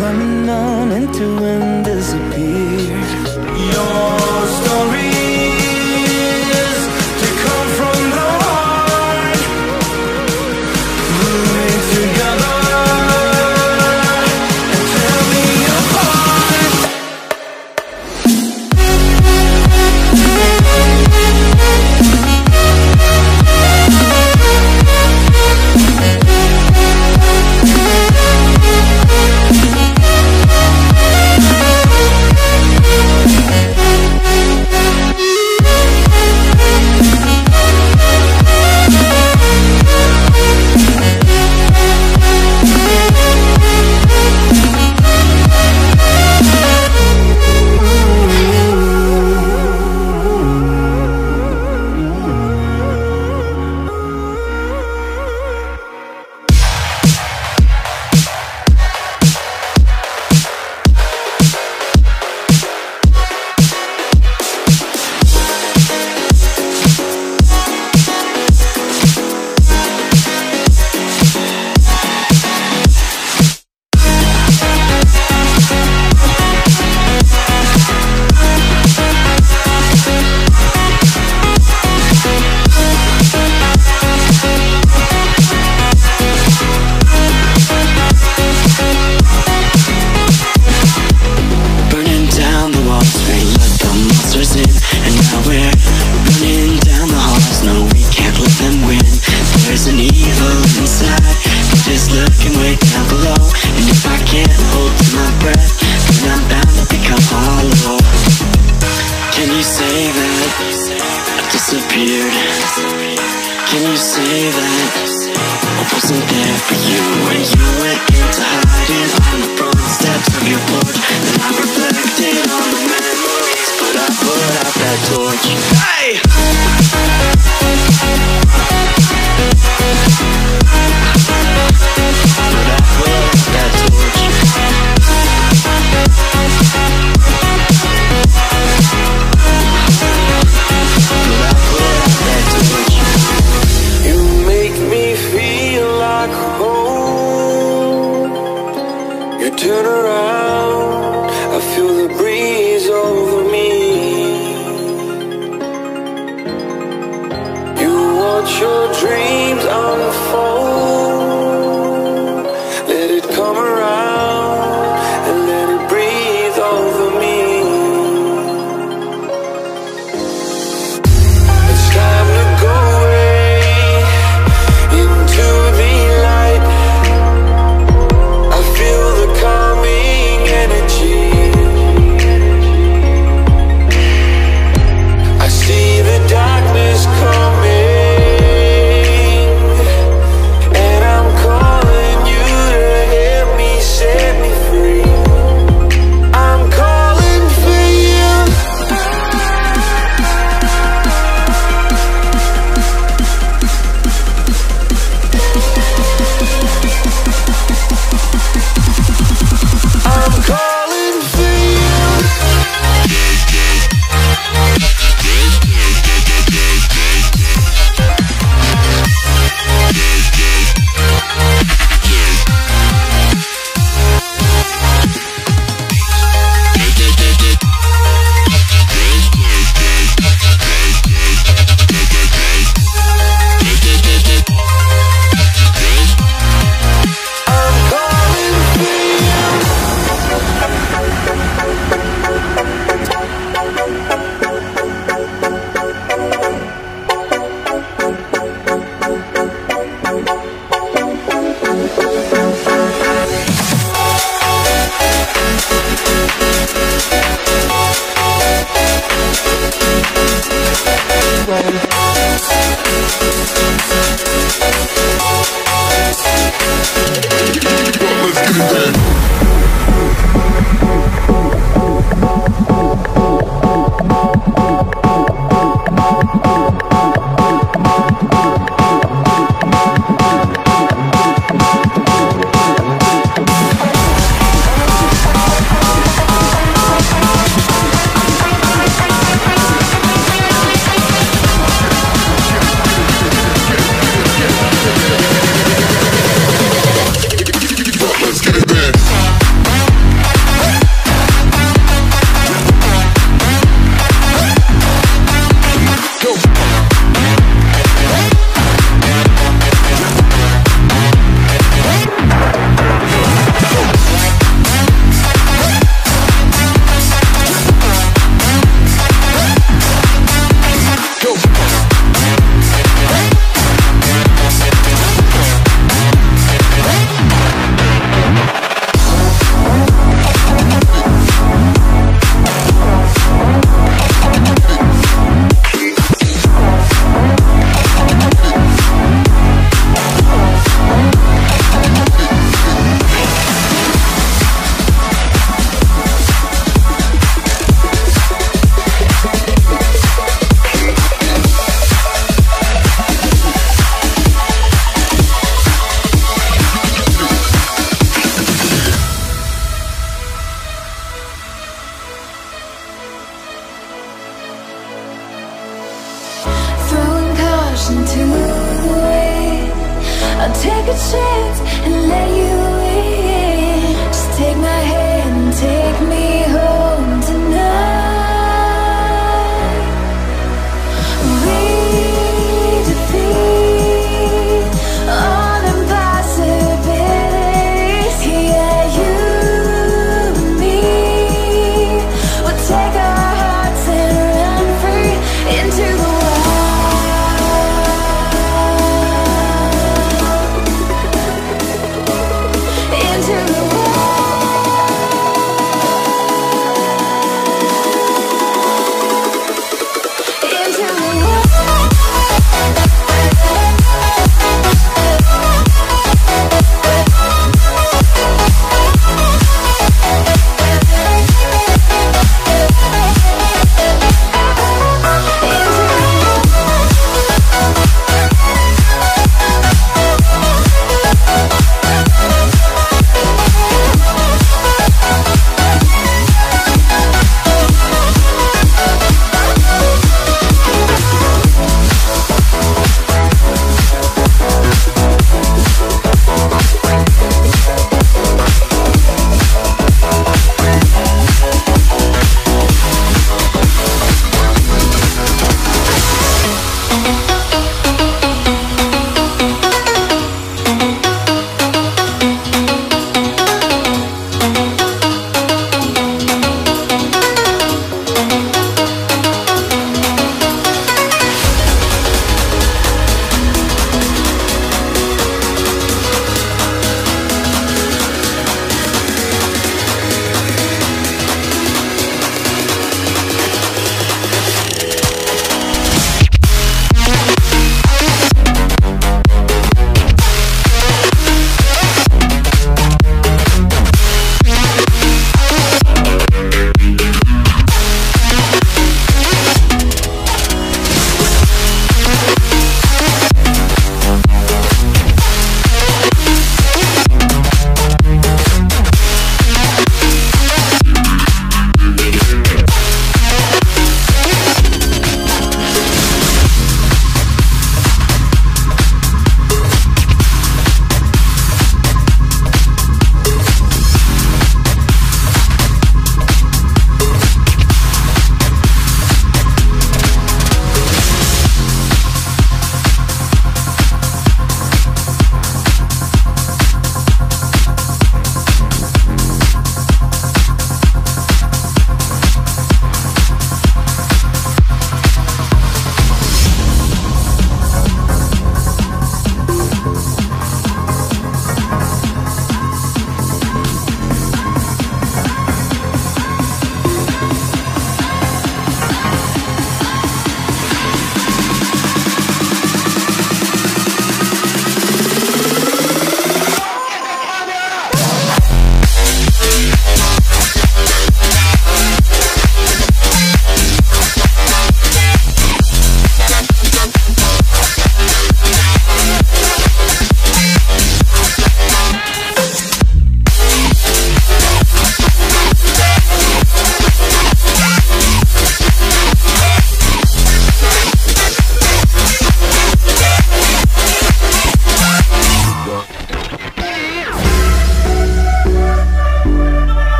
coming on into and disappear. Your story energy. Into the world.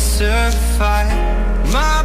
Certified. My